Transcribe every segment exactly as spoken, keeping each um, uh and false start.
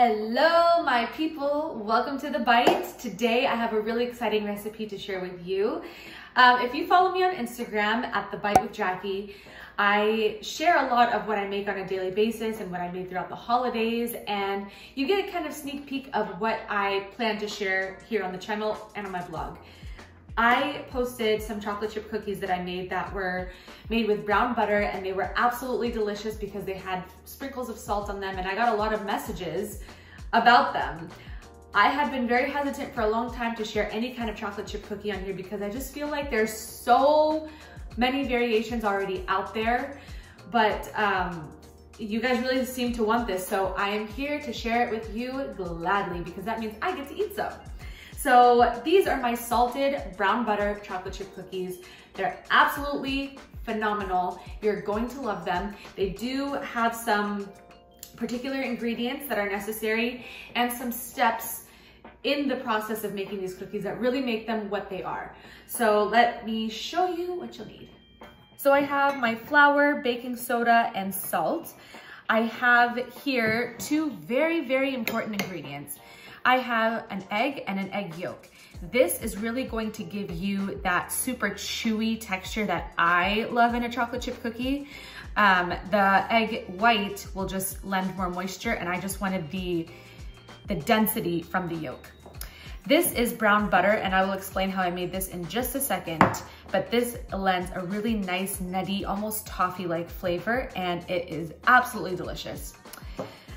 Hello, my people. Welcome to The Bite. Today, I have a really exciting recipe to share with you. Um, if you follow me on Instagram at The Bite with Jackie, I share a lot of what I make on a daily basis and what I made throughout the holidays, and you get a kind of sneak peek of what I plan to share here on the channel and on my blog. I posted some chocolate chip cookies that I made that were made with brown butter, and they were absolutely delicious because they had sprinkles of salt on them, and I got a lot of messages about them. I had been very hesitant for a long time to share any kind of chocolate chip cookie on here because I just feel like there's so many variations already out there, but um, you guys really seem to want this, so I am here to share it with you gladly because that means I get to eat some. So these are my salted brown butter chocolate chip cookies. They're absolutely phenomenal. You're going to love them. They do have some particular ingredients that are necessary and some steps in the process of making these cookies that really make them what they are. So let me show you what you'll need. So I have my flour, baking soda, and salt. I have here two very, very important ingredients. I have an egg and an egg yolk. This is really going to give you that super chewy texture that I love in a chocolate chip cookie. Um, the egg white will just lend more moisture, and I just wanted the, the density from the yolk. This is brown butter, and I will explain how I made this in just a second, but this lends a really nice, nutty, almost toffee-like flavor, and it is absolutely delicious.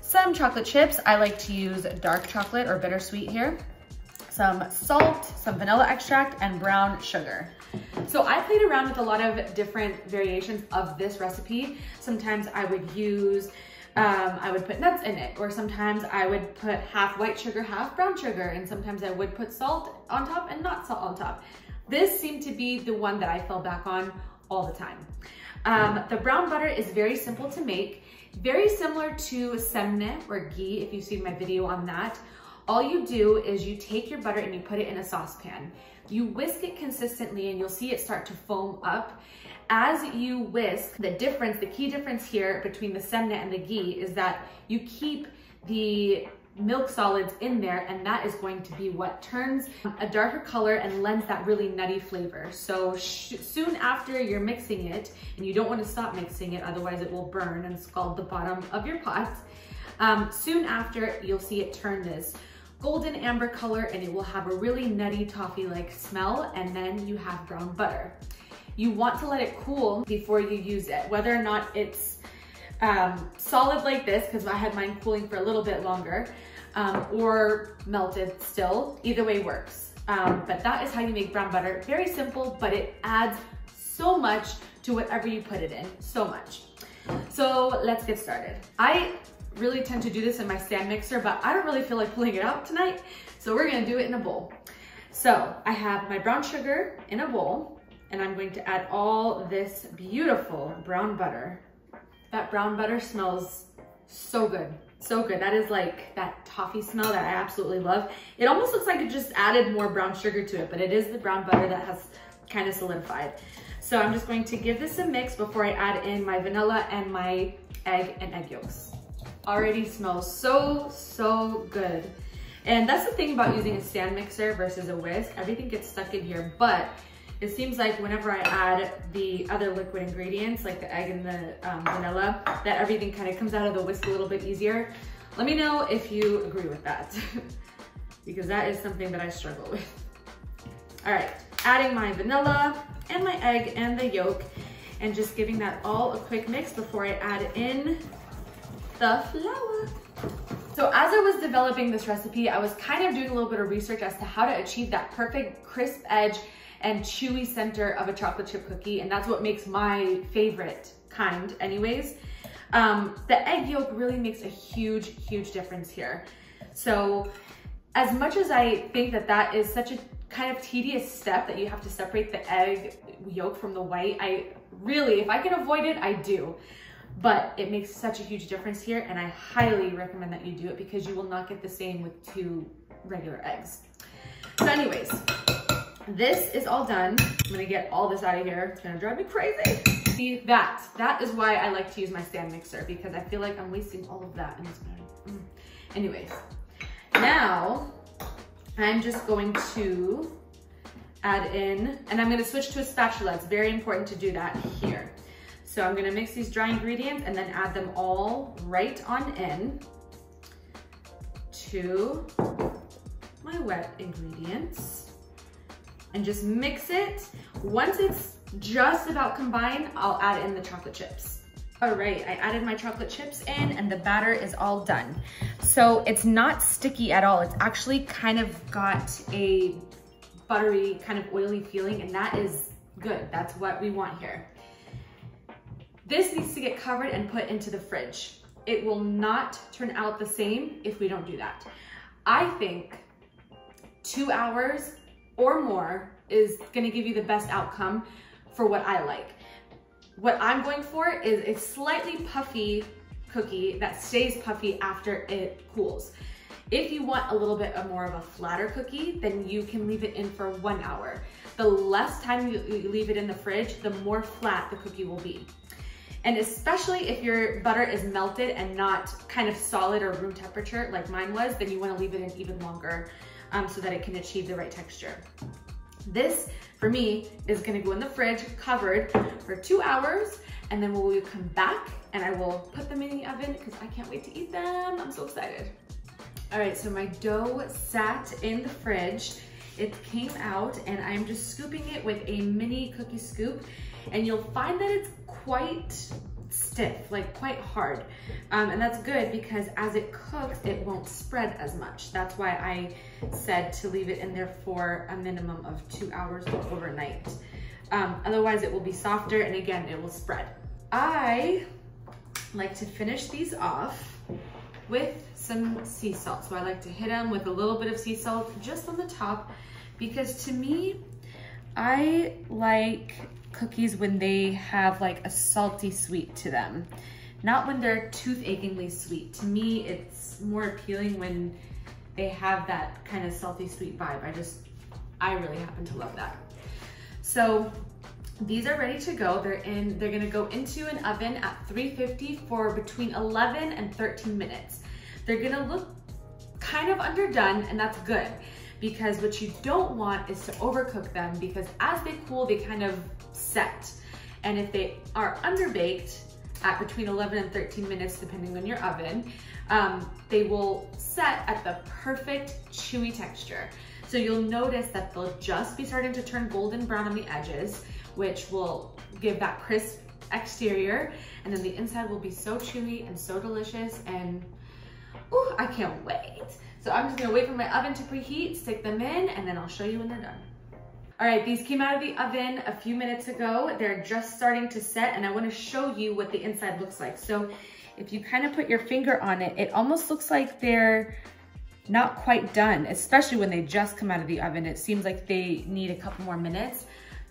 Some chocolate chips. I like to use dark chocolate or bittersweet here. Some salt, some vanilla extract, and brown sugar. So I played around with a lot of different variations of this recipe. Sometimes I would use, um, I would put nuts in it, or sometimes I would put half white sugar, half brown sugar, and sometimes I would put salt on top and not salt on top. This seemed to be the one that I fell back on all the time. Um, the brown butter is very simple to make. Very similar to semne or ghee, if you've seen my video on that. All you do is you take your butter and you put it in a saucepan. You whisk it consistently and you'll see it start to foam up. As you whisk, the difference, the key difference here between the semne and the ghee is that you keep the milk solids in there, and that is going to be what turns a darker color and lends that really nutty flavor. So soon after you're mixing it, and you don't want to stop mixing it, otherwise it will burn and scald the bottom of your pot. Um, soon after, you'll see it turn this golden amber color, and it will have a really nutty toffee-like smell, and then you have brown butter. You want to let it cool before you use it, whether or not it's Um, solid like this, because I had mine cooling for a little bit longer, um, or melted still. Either way works. Um, but that is how you make brown butter. Very simple, but it adds so much to whatever you put it in. So much. So let's get started. I really tend to do this in my stand mixer, but I don't really feel like pulling it out tonight, so we're going to do it in a bowl. So I have my brown sugar in a bowl, and I'm going to add all this beautiful brown butter. That brown butter smells so good, so good. That is like that toffee smell that I absolutely love. It almost looks like it just added more brown sugar to it, but it is the brown butter that has kind of solidified. So I'm just going to give this a mix before I add in my vanilla and my egg and egg yolks. Already smells so, so good. And that's the thing about using a stand mixer versus a whisk. Everything gets stuck in here, but it seems like whenever I add the other liquid ingredients, like the egg and the um, vanilla, that everything kind of comes out of the whisk a little bit easier. Let me know if you agree with that, because that is something that I struggle with. All right, adding my vanilla and my egg and the yolk, and just giving that all a quick mix before I add in the flour. So as I was developing this recipe, I was kind of doing a little bit of research as to how to achieve that perfect crisp edge and chewy center of a chocolate chip cookie, and that's what makes my favorite kind anyways. Um, the egg yolk really makes a huge, huge difference here. So as much as I think that that is such a kind of tedious step that you have to separate the egg yolk from the white, I really, if I can avoid it, I do. But it makes such a huge difference here, and I highly recommend that you do it because you will not get the same with two regular eggs. So anyways, this is all done. I'm gonna get all this out of here. It's gonna drive me crazy. See that? That is why I like to use my stand mixer, because I feel like I'm wasting all of that, and it's gonna, mm. Anyways, now I'm just going to add in, and I'm gonna switch to a spatula. It's very important to do that here. So I'm gonna mix these dry ingredients and then add them all right on in to my wet ingredients and just mix it. Once it's just about combined, I'll add in the chocolate chips. All right, I added my chocolate chips in and the batter is all done. So it's not sticky at all. It's actually kind of got a buttery, kind of oily feeling, and that is good. That's what we want here. This needs to get covered and put into the fridge. It will not turn out the same if we don't do that. I think two hours or more is gonna give you the best outcome for what I like. What I'm going for is a slightly puffy cookie that stays puffy after it cools. If you want a little bit of more of a flatter cookie, then you can leave it in for one hour. The less time you leave it in the fridge, the more flat the cookie will be. And especially if your butter is melted and not kind of solid or room temperature like mine was, then you want to leave it in even longer um, so that it can achieve the right texture. This, for me, is going to go in the fridge covered for two hours, and then we'll come back and I will put them in the oven because I can't wait to eat them. I'm so excited. All right, so my dough sat in the fridge. It came out and I'm just scooping it with a mini cookie scoop, and you'll find that it's quite stiff, like quite hard. Um, and that's good because as it cooks, it won't spread as much. That's why I said to leave it in there for a minimum of two hours or overnight. Um, otherwise it will be softer, and again, it will spread. I like to finish these off with some sea salt. So I like to hit them with a little bit of sea salt just on the top, because to me, I like cookies when they have like a salty sweet to them, not when they're tooth achingly sweet. To me, it's more appealing when they have that kind of salty sweet vibe. I just, I really happen to love that. So these are ready to go. They're in, they're gonna go into an oven at three fifty for between eleven and thirteen minutes. They're gonna look kind of underdone, and that's good, because what you don't want is to overcook them, because as they cool, they kind of set. And if they are underbaked at between eleven and thirteen minutes, depending on your oven, um, they will set at the perfect chewy texture. So you'll notice that they'll just be starting to turn golden brown on the edges, which will give that crisp exterior. And then the inside will be so chewy and so delicious, and ooh, I can't wait. So I'm just gonna wait for my oven to preheat, stick them in, and then I'll show you when they're done. All right, these came out of the oven a few minutes ago. They're just starting to set, and I wanna show you what the inside looks like. So if you kind of put your finger on it, it almost looks like they're not quite done, especially when they just come out of the oven. It seems like they need a couple more minutes.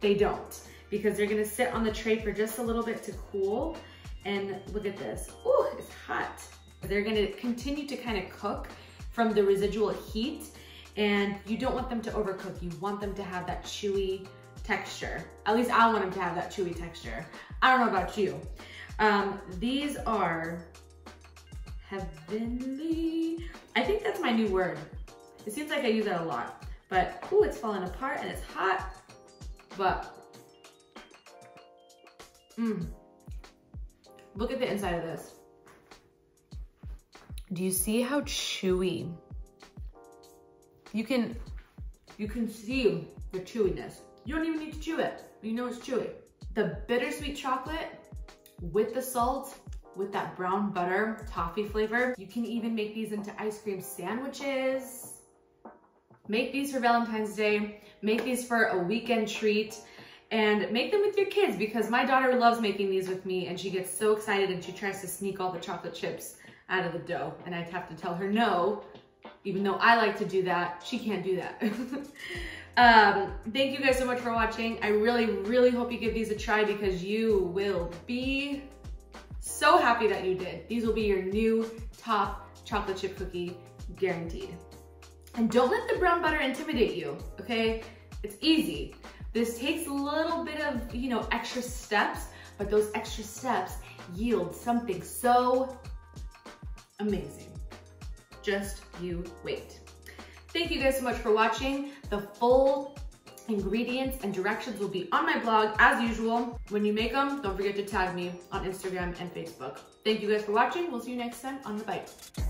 They don't, because they're gonna sit on the tray for just a little bit to cool. And look at this, ooh, it's hot. They're gonna continue to kind of cook from the residual heat, and you don't want them to overcook. You want them to have that chewy texture. At least I want them to have that chewy texture. I don't know about you. Um, these are heavenly. I think that's my new word. It seems like I use that a lot, but ooh, it's falling apart and it's hot, but mm. Look at the inside of this. Do you see how chewy? You can, you can see the chewiness. You don't even need to chew it. You know it's chewy. The bittersweet chocolate with the salt, with that brown butter, toffee flavor. You can even make these into ice cream sandwiches. Make these for Valentine's Day. Make these for a weekend treat, and make them with your kids, because my daughter loves making these with me, and she gets so excited and she tries to sneak all the chocolate chips out of the dough, and I have to tell her no. Even though I like to do that, she can't do that. um, thank you guys so much for watching. I really, really hope you give these a try, because you will be so happy that you did. These will be your new top chocolate chip cookie, guaranteed. And don't let the brown butter intimidate you, okay? It's easy. This takes a little bit of, you know, extra steps, but those extra steps yield something so amazing. just you wait. Thank you guys so much for watching. The full ingredients and directions will be on my blog as usual. When you make them, don't forget to tag me on Instagram and Facebook. Thank you guys for watching. We'll see you next time on The Bite.